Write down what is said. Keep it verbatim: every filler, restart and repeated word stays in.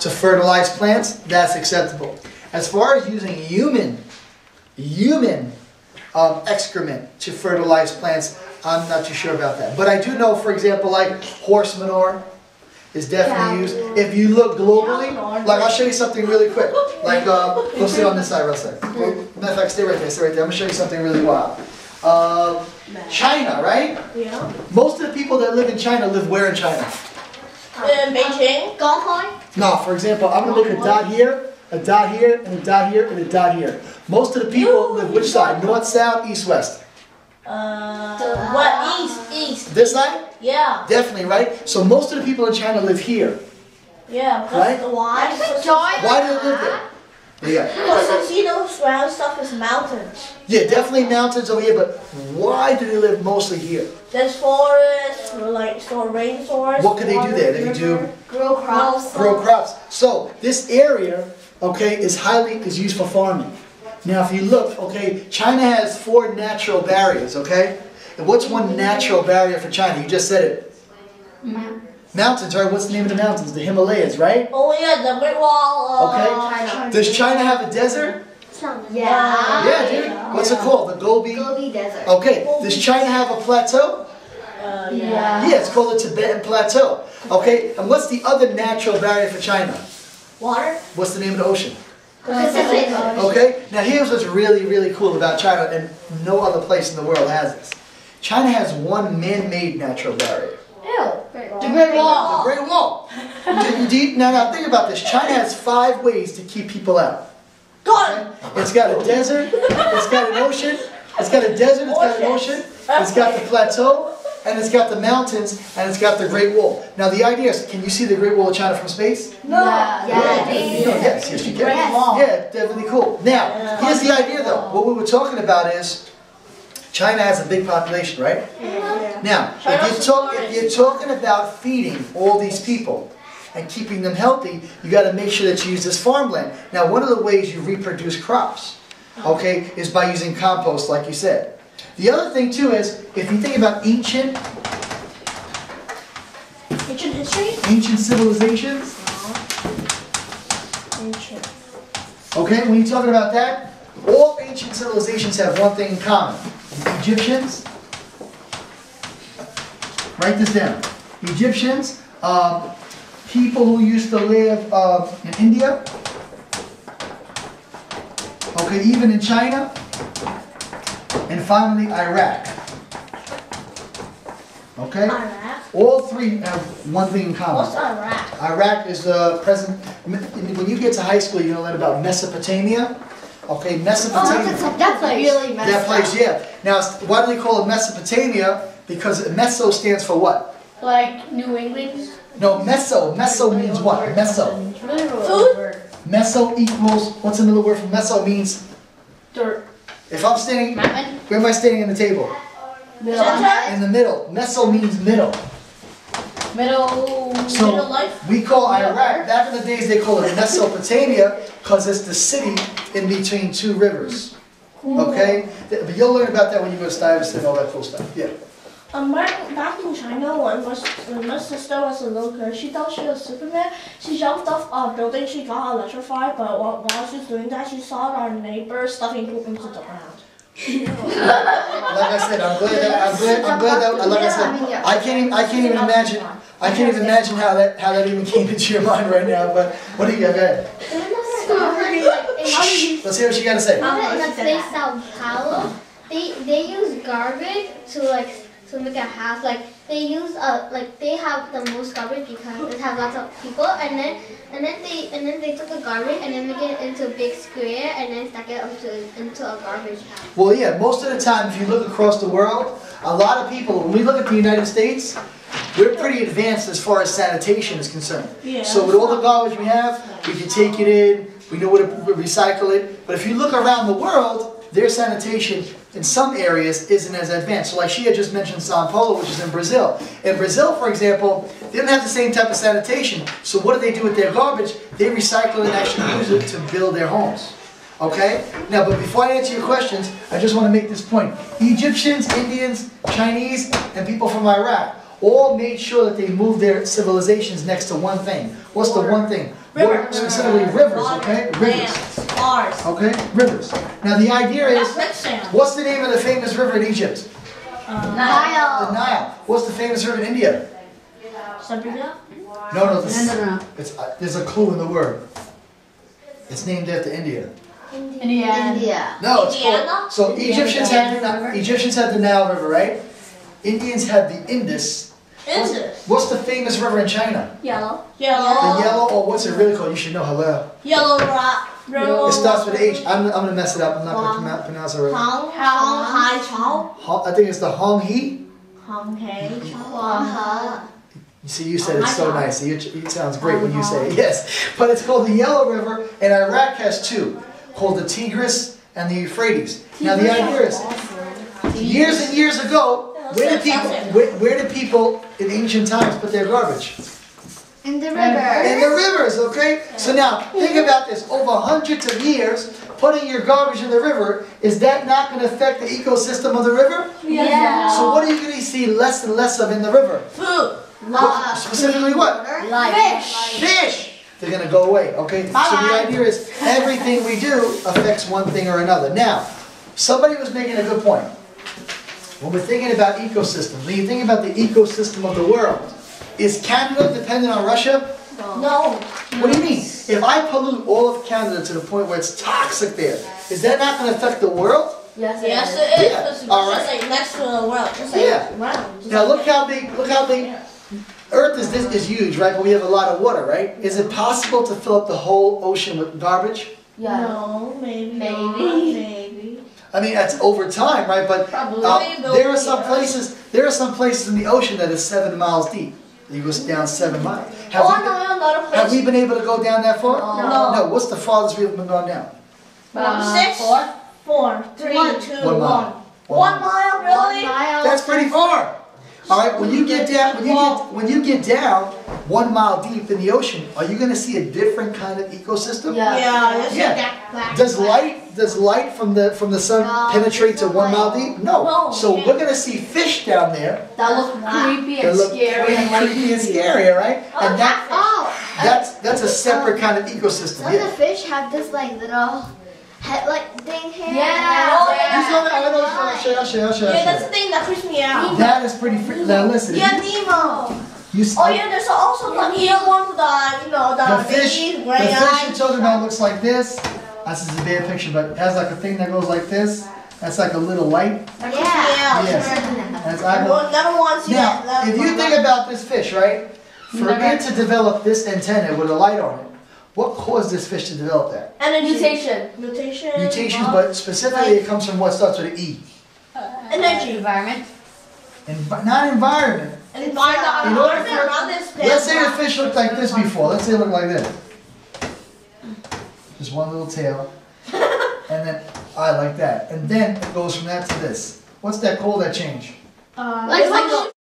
to fertilize plants, that's acceptable. As far as using human, human um, excrement to fertilize plants, I'm not too sure about that. But I do know, for example, like horse manure is definitely used. If you look globally, like I'll show you something really quick. Like, um, we'll sit on this side real quick. Matter of fact, stay right there, stay right there. I'm gonna show you something really wild. Uh, China, right? Yeah. Most of the people that live in China live where in China? In Beijing? Guangdong? No, for example, I'm gonna make a dot here, a dot here, and a dot here, and a dot here. Most of the people live which side? North, south, east, west? Uh, what? East, east. This side? Yeah. Definitely, right? So most of the people in China live here. Yeah. Right? Why? Why do they live there? Yeah. Because you know, surround stuff is mountains. Yeah, definitely mountains over here, but why do they live mostly here? There's forests, like store rainforests. What could they do there? They could do grow crops. Grow crops. So this area, okay, is highly is used for farming. Now, if you look, okay, China has four natural barriers, okay. And what's one natural barrier for China? You just said it. Mountains. Mountains, right? What's the name of the mountains? The Himalayas, right? Oh yeah, the Great Wall of okay. China. Does China have a desert? Yeah. Yeah, dude. What's yeah. it called? The Gobi? Gobi Desert. Okay. Gobi. Does China have a plateau? Uh, yeah. Yeah, it's called the Tibetan Plateau. Okay. And what's the other natural barrier for China? Water. What's the name of the ocean? Pacific. Okay. Now here's what's really, really cool about China, and no other place in the world has this. China has one man-made natural barrier. Ew. Great Wall. The Great Wall. The Great Wall. Indeed. Now, now, think about this. China has five ways to keep people out. God. Okay? It's got a desert. It's got an ocean. It's got a desert. It's got an ocean. It's got the plateau. And it's got the mountains. And it's got the Great Wall. Now, the idea is, can you see the Great Wall of China from space? No. Yeah. yeah. yeah. You know, yes, yes, you can. Great Wall. Yeah, definitely cool. Now, here's the idea, though. What we were talking about is, China has a big population, right? Yeah. Now, if you're, talk, if you're talking about feeding all these people and keeping them healthy, you got to make sure that you use this farmland. Now, one of the ways you reproduce crops, okay, is by using compost, like you said. The other thing, too, is if you think about ancient, ancient history, ancient civilizations, ancient. Okay, when you're talking about that, all ancient civilizations have one thing in common. Egyptians, write this down. Egyptians, um, people who used to live uh, in India, okay, even in China, and finally Iraq. Okay? Iraq. All three have one thing in common. What's Iraq? Iraq is the present. When you get to high school, you're going to learn about Mesopotamia. Okay, Mesopotamia. Oh, that's, that's like really messed up. That place, yeah. Now, why do they call it Mesopotamia? Because Meso stands for what? Like New England? No, Meso. Meso means what? Meso. Food? Meso equals, what's another word for Meso means? Dirt. If I'm standing, where am I standing on the table? Middle. In the middle. Meso means middle. Middle, so middle life? We call Iraq, back in the days they called it Mesopotamia because it's the city in between two rivers. Cool. Okay? But you'll learn about that when you go to Stuyvesant and all that cool stuff. Yeah. Um, back in China, when my sister was a little girl, she thought she was Superman. She jumped off a building, she got electrified, but while, while she was doing that, she saw our neighbor stuffing poop into the ground. like I said, I'm glad that I'm glad, I'm glad that like I said, I can't even, I can't even imagine I can't even imagine how that how that even came into your mind right now. But what do you got there? Let's hear what you got to say. In the place Sao Paulo, they they use garbage to like to make a house. Like they use uh like they have the most garbage because it has lots of people, and then and then they and then they took the garbage and then make it into a big square and then stuck it into into a garbage house. Well, yeah, most of the time, if you look across the world, a lot of people, when we look at the United States, we're pretty advanced as far as sanitation is concerned. Yeah. So with all the garbage we have, we can take it in, we know where to recycle it. But if you look around the world, their sanitation in some areas isn't as advanced. So like she had just mentioned Sao Paulo, which is in Brazil. In Brazil, for example, they don't have the same type of sanitation. So what do they do with their garbage? They recycle it and actually use it to build their homes. Okay? Now, but before I answer your questions, I just want to make this point. Egyptians, Indians, Chinese, and people from Iraq all made sure that they moved their civilizations next to one thing. What's the one thing? River. Specifically rivers, water, okay? Rivers. Land, okay? Rivers. Now the idea is, what's the name of the famous river in Egypt? Uh, Nile. The Nile. What's the famous river in India? Sabina? No, no. This, no, no, no. It's, uh, there's a clue in the word. It's named after India. India. India. India. No, it's called, so Egyptians had, the, Egyptians had the Nile River, right? Indians had the Indus. Indus. What's the famous river in China? Yellow. Yellow. The yellow, or what's it really called? You should know. Hello. Yellow rock. Yellow. It starts with H. I'm, I'm going to mess it up. I'm not going to pronounce it right. Hong He. I think it's the Hong He. Hong He. Hong He. See, you said it's so nice. It sounds great when you say it. Yes. But it's called the Yellow River, and Iraq has two, called the Tigris and the Euphrates. Now, the idea is, years and years ago, where did people, where, where did people in ancient times put their garbage? In the river. In the rivers, okay? So now, think about this. Over hundreds of years, putting your garbage in the river, is that not going to affect the ecosystem of the river? Yeah. So what are you going to see less and less of in the river? Food. Well, specifically what? Fish. Fish. They're going to go away, okay? Bye. So the idea is everything we do affects one thing or another. Now, somebody was making a good point. When we're thinking about ecosystems, when you think about the ecosystem of the world, is Canada dependent on Russia? No. No. What do you mean? If I pollute all of Canada to the point where it's toxic there, is that not going to affect the world? Yes, it yes, is. It is. Yeah. It's all right. Just like next to the world. Just like yeah. Wow. Just now like look how big, look how big. Earth is this is huge, right? But we have a lot of water, right? Is it possible to fill up the whole ocean with garbage? Yeah. No, maybe. Maybe. Maybe. I mean, that's over time, right? But uh, there are some places. There are some places in the ocean that is seven miles deep. You go down seven miles. Have, oh, we, no, no, no, have we been able to go down that far? No. No. No. What's the farthest we've been gone down? Uh, Six. Four. Four. Three. One. Two. One mile. One, one mile. Really? One mile. That's pretty far. All right, when you get down, when you get, when you get down one mile deep in the ocean, are you going to see a different kind of ecosystem? Yeah. Yeah. yeah. Black, does light does light from the from the sun no, penetrate to one light. mile deep? No. no so yeah. we're going to see fish down there that look creepy and look scary. Creepy, like creepy and scary, right? Oh, and that oh, that's that's a separate kind of ecosystem. Some yeah. the fish have this like little head like thing here. Yeah. Oh, yeah. You saw that? I know. I'll show you, I'll show you, I'll show you. Yeah, that's the thing that freaks me out. Nemo. That is pretty freaking. Now listen. Yeah, Nemo. You oh yeah, there's also the here one with the you know the, the fish. The fish you're talking about looks like this. This is a bad picture, but it has like a thing that goes like this. That's like a little light. Yeah. Yes. I will never want to see now, that. Now, if you think light. about this fish, right? For it to develop this antenna with a light on it. What caused this fish to develop that? And a mutation. Mutation. Mutation, but specifically it comes from what starts with an E. Uh, energy. Environment. Envi not environment. Environment. In order for, let's say the fish looked like this before. Let's say it looked like this. Just one little tail. And then I like that. And then it goes from that to this. What's that called, that change? Uh, like, like